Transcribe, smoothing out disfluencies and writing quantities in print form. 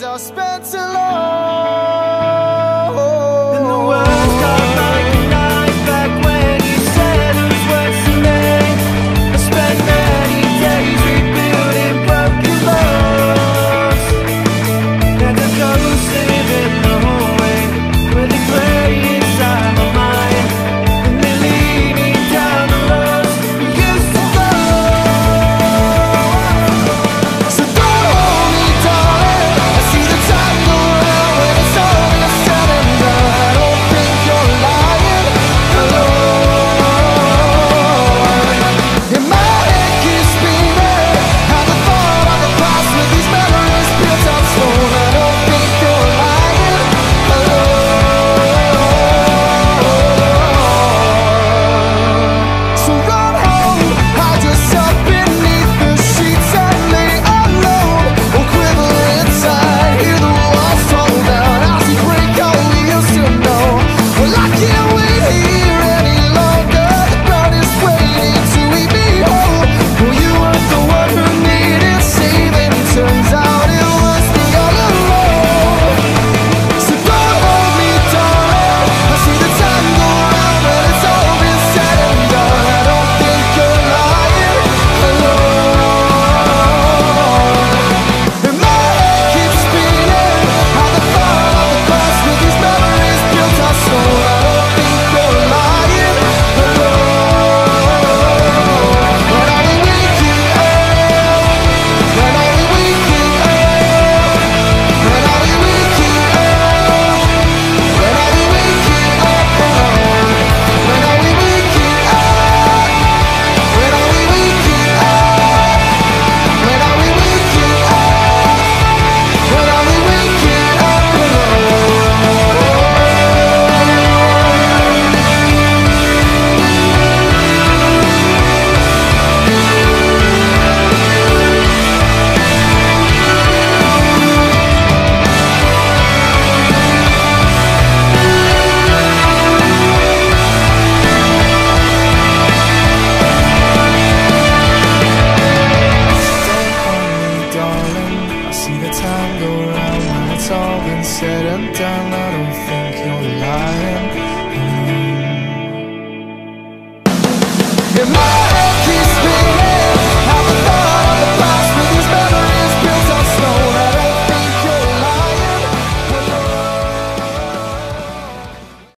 days are spent alone.